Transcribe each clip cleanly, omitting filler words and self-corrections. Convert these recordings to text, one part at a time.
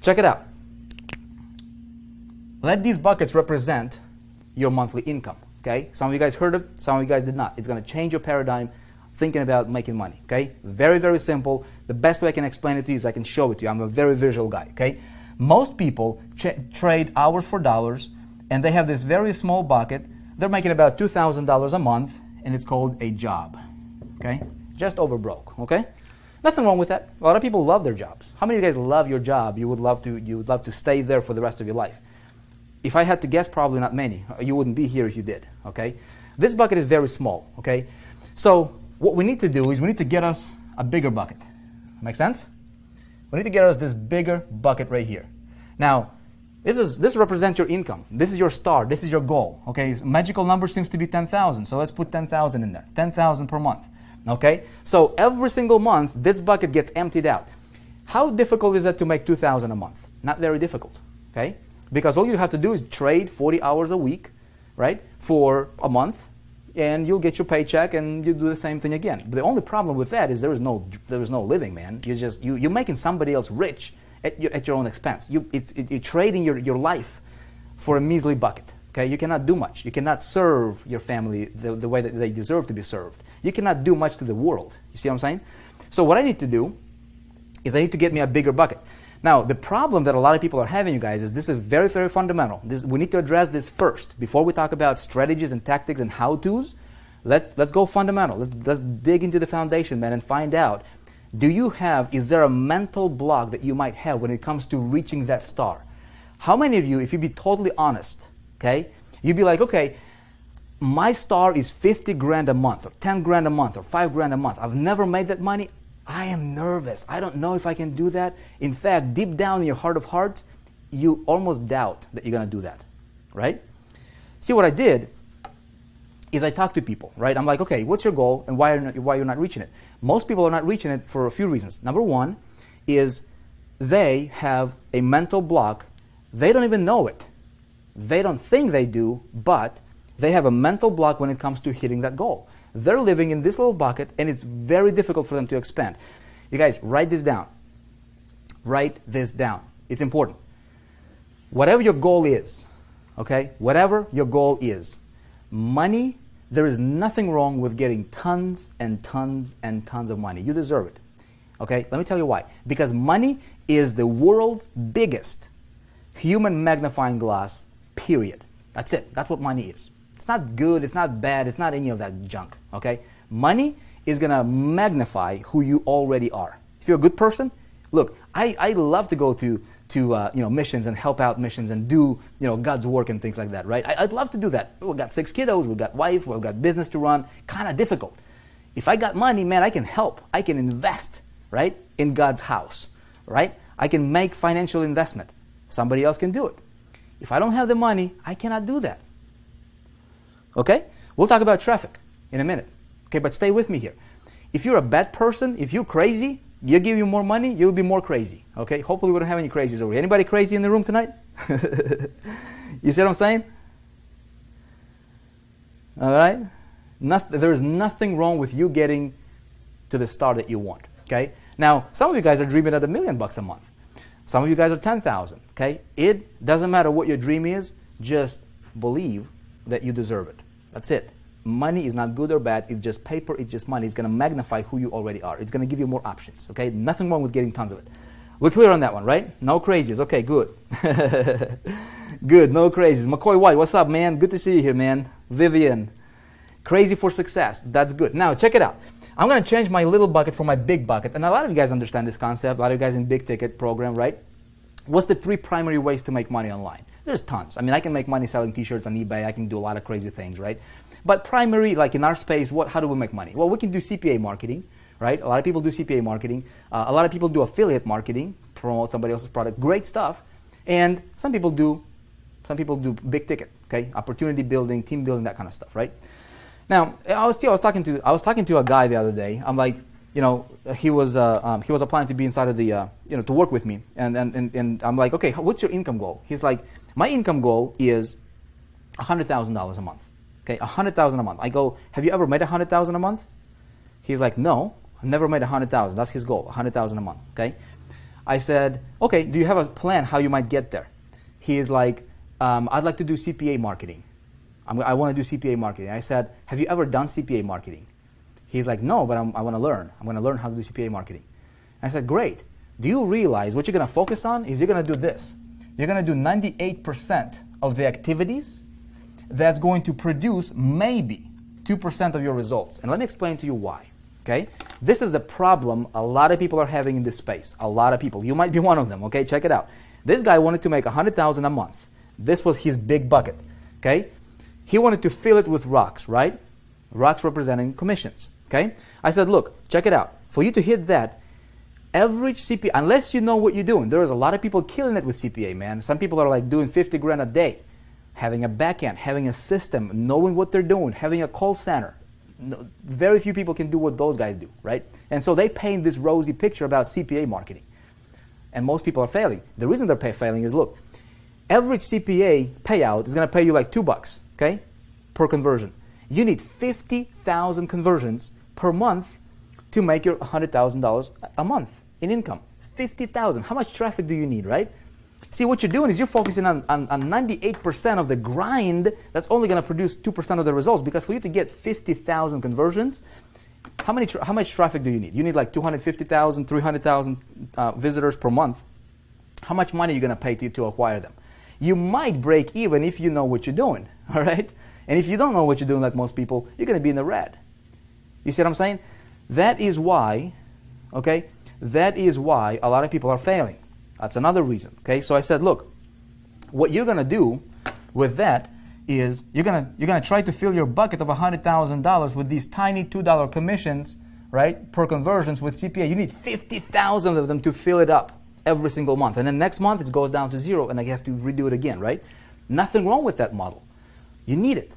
Check it out. Let these buckets represent your monthly income, okay? Some of you guys heard it, some of you guys did not. It's going to change your paradigm thinking about making money, okay? Very, very simple. The best way I can explain it to you is I can show it to you. I'm a very visual guy, okay? Most people trade hours for dollars, and they have this very small bucket. They're making about $2,000 a month, and it's called a job, okay? Just over broke, okay? Nothing wrong with that. A lot of people love their jobs. How many of you guys love your job? You would love to stay there for the rest of your life. If I had to guess, probably not many. You wouldn't be here if you did, okay? This bucket is very small, okay? So what we need to do is we need to get us a bigger bucket. Make sense? We need to get us this bigger bucket right here. Now, this represents your income. This is your star. This is your goal, okay? Magical number seems to be 10,000, so let's put 10,000 in there. 10,000 per month, okay? So every single month, this bucket gets emptied out. How difficult is that to make 2,000 a month? Not very difficult, okay? Because all you have to do is trade 40 hours a week, right, for a month, and you'll get your paycheck and you do the same thing again. But the only problem with that is there is no living, man. You're making somebody else rich at your own expense. You're trading your life for a measly bucket. Okay, you cannot do much. You cannot serve your family the way that they deserve to be served. You cannot do much to the world. You see what I'm saying? So what I need to do is I need to get me a bigger bucket. Now, the problem that a lot of people are having, you guys, is this is very, very fundamental. We need to address this first. Before we talk about strategies and tactics and how-tos, let's go fundamental. Let's dig into the foundation, man, and find out, is there a mental block that you might have when it comes to reaching that star? How many of you, if you'd be totally honest, okay, you'd be like, okay, my star is 50 grand a month or 10 grand a month or 5 grand a month. I've never made that money. I am nervous. I don't know if I can do that. In fact, deep down in your heart of hearts, you almost doubt that you're going to do that, right? See, what I did is I talked to people, right? I'm like, okay, what's your goal and why you're not reaching it? Most people are not reaching it for a few reasons. Number one is they have a mental block. They don't even know it. They don't think they do, but they have a mental block when it comes to hitting that goal. They're living in this little bucket, and it's very difficult for them to expand. You guys, write this down. Write this down. It's important. Whatever your goal is, okay? Whatever your goal is, money, there is nothing wrong with getting tons and tons and tons of money. You deserve it, okay? Let me tell you why. Because money is the world's biggest human magnifying glass, period. That's it. That's what money is. It's not good, it's not bad, it's not any of that junk, okay? Money is going to magnify who you already are. If you're a good person, look, I love to go to missions and help out missions and do, God's work and things like that, right? I'd love to do that. We've got 6 kiddos, we've got wife, we've got business to run, kind of difficult. If I got money, man, I can help. I can invest, right, in God's house, right? I can make financial investment. Somebody else can do it. If I don't have the money, I cannot do that. Okay? We'll talk about traffic in a minute. Okay, but stay with me here. If you're a bad person, if you're crazy, you give you more money, you'll be more crazy. Okay? Hopefully we don't have any crazies over here. Anybody crazy in the room tonight? You see what I'm saying? All right? There is nothing wrong with you getting to the star that you want. Okay? Now, some of you guys are dreaming at $1 million a month. Some of you guys are 10,000. Okay? It doesn't matter what your dream is. Just believe that you deserve it. That's it. Money is not good or bad. It's just paper. It's just money. It's going to magnify who you already are. It's going to give you more options. Okay? Nothing wrong with getting tons of it. We're clear on that one, right? No crazies. Okay, good. Good. No crazies. McCoy White, what's up, man? Good to see you here, man. Vivian, crazy for success. That's good. Now, check it out. I'm going to change my little bucket for my big bucket. And a lot of you guys understand this concept. A lot of you guys in big ticket program, right? What's the 3 primary ways to make money online? There's tons. I mean, I can make money selling t-shirts on eBay. I can do a lot of crazy things, right? But primary, like in our space, how do we make money? Well, we can do CPA marketing, right? A lot of people do CPA marketing. A lot of people do affiliate marketing, promote somebody else's product. Great stuff. And some people do big ticket, okay? Opportunity building, team building, that kind of stuff, right? Now, I was talking to a guy the other day. I'm like, he was applying to be inside of the, to work with me. And I'm like, okay, what's your income goal? He's like, my income goal is $100,000 a month. Okay, $100,000 a month. I go, have you ever made $100,000 a month? He's like, no, I've never made $100,000. That's his goal, $100,000 a month. Okay, I said, okay, do you have a plan how you might get there? He is like, I'd like to do CPA marketing. I want to do CPA marketing. I said, have you ever done CPA marketing? He's like, no, but I want to learn. I'm going to learn how to do CPA marketing. And I said, great. Do you realize what you're going to focus on is you're going to do this. You're going to do 98% of the activities that's going to produce maybe 2% of your results. And let me explain to you why. Okay? This is the problem a lot of people are having in this space. A lot of people. You might be one of them. Okay? Check it out. This guy wanted to make $100,000 a month. This was his big bucket. Okay? He wanted to fill it with rocks, right? Rocks representing commissions. Okay? I said, look, check it out. For you to hit that, average CPA, unless you know what you're doing, there is a lot of people killing it with CPA, man. Some people are like doing 50 grand a day, having a back end, having a system, knowing what they're doing, having a call center. No, very few people can do what those guys do, right? And so they paint this rosy picture about CPA marketing. And most people are failing. The reason they're failing is, look, average CPA payout is going to pay you like $2, okay, per conversion. You need 50,000 conversions per month to make your $100,000 a month in income. 50,000. How much traffic do you need, right? See, what you're doing is you're focusing on 98% of the grind that's only going to produce 2% of the results, because for you to get 50,000 conversions, how much traffic do you need? You need like 250,000, 300,000 visitors per month. How much money are you going to pay to acquire them? You might break even if you know what you're doing, all right? And if you don't know what you're doing like most people, you're going to be in the red. You see what I'm saying? That is why, okay, that is why a lot of people are failing. That's another reason, okay? So I said, look, what you're going to do with that is you're going to try to fill your bucket of $100,000 with these tiny $2 commissions, right, per conversions with CPA. You need 50,000 of them to fill it up every single month. And then next month it goes down to zero and I have to redo it again, right? Nothing wrong with that model. You need it.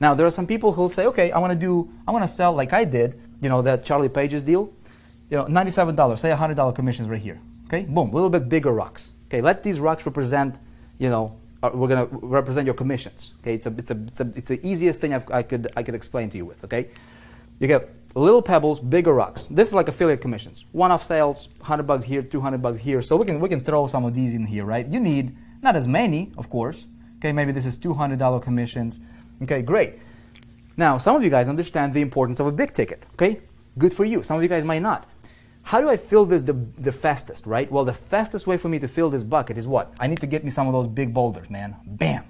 Now, there are some people who'll say, okay, I want to sell like I did, you know, that Charlie Page's deal, you know, $97, say $100 commissions right here. Okay, boom, a little bit bigger rocks. Okay, let these rocks represent, you know, we're gonna represent your commissions. Okay, it's the easiest thing I could explain to you with. Okay, you get little pebbles, bigger rocks. This is like affiliate commissions, one-off sales, $100 here, $200 here. So we can throw some of these in here, right? You need not as many, of course. Okay, maybe this is $200 commissions. Okay, great. Now some of you guys understand the importance of a big ticket. Okay, good for you. Some of you guys might not. How do I fill this the fastest, right? Well, the fastest way for me to fill this bucket is what? I need to get me some of those big boulders, man. Bam!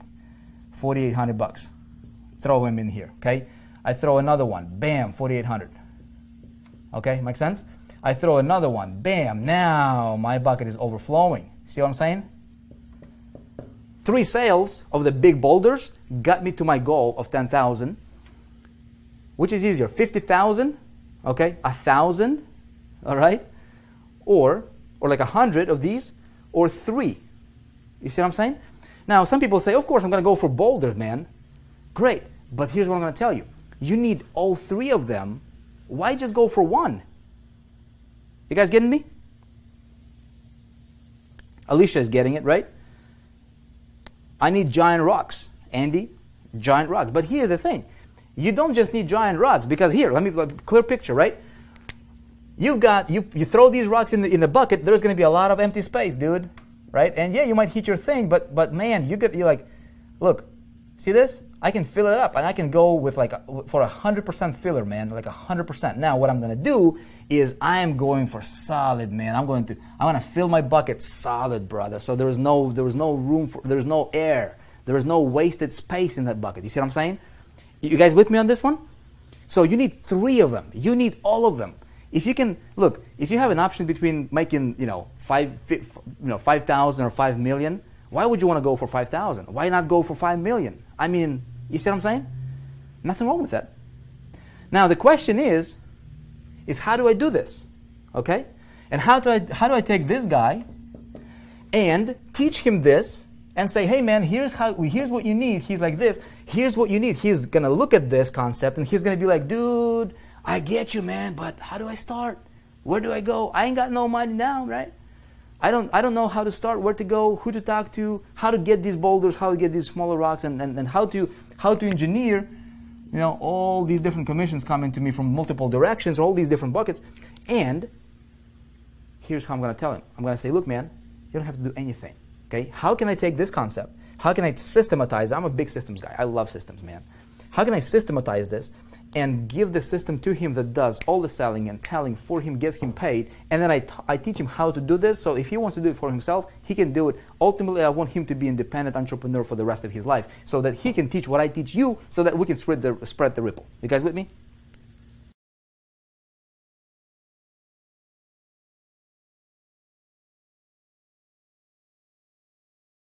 $4,800. Throw them in here, okay? I throw another one. Bam! $4,800. Okay? Make sense? I throw another one. Bam! Now my bucket is overflowing. See what I'm saying? 3 sales of the big boulders got me to my goal of 10,000. Which is easier? 50,000? Okay? 1,000? All right, or like 100 of these, or 3. You see what I'm saying? Now, some people say, of course, I'm going to go for boulders, man. Great, but here's what I'm going to tell you. You need all 3 of them. Why just go for one? You guys getting me? Alicia is getting it, right? I need giant rocks. Andy, giant rocks. But here's the thing. You don't just need giant rocks, because here, let me clear picture, right? You've got, you throw these rocks in the bucket, there's going to be a lot of empty space, dude, right? And yeah, you might hit your thing, but man, you're like, look, see this? I can fill it up, and I can go with like, for 100% filler, man, like 100%. Now, what I'm going to do is I am going for solid, man. I'm going to fill my bucket solid, brother. So there was no room for, there's no air. There is no wasted space in that bucket. You see what I'm saying? You guys with me on this one? So you need 3 of them. You need all of them. If you can look, if you have an option between making, you know, 5,000 or 5 million, why would you want to go for 5,000? Why not go for 5 million? I mean, you see what I'm saying? Nothing wrong with that. Now the question is how do I do this? Okay, and how do I take this guy and teach him this and say, hey man, here's what you need. He's like this. Here's what you need. He's gonna look at this concept and he's gonna be like, dude, I get you, man, but how do I start? Where do I go? I ain't got no money now, right? I don't know how to start, where to go, who to talk to, how to get these boulders, how to get these smaller rocks, and how to engineer, you know, all these different commissions coming to me from multiple directions, all these different buckets. And here's how I'm going to tell him. I'm going to say, look, man, you don't have to do anything. Okay? How can I take this concept? How can I systematize it? I'm a big systems guy. I love systems, man. How can I systematize this and give the system to him that does all the selling and telling for him, gets him paid, and then I teach him how to do this, so if he wants to do it for himself, he can do it. Ultimately, I want him to be an independent entrepreneur for the rest of his life so that he can teach what I teach you so that we can spread the ripple. You guys with me?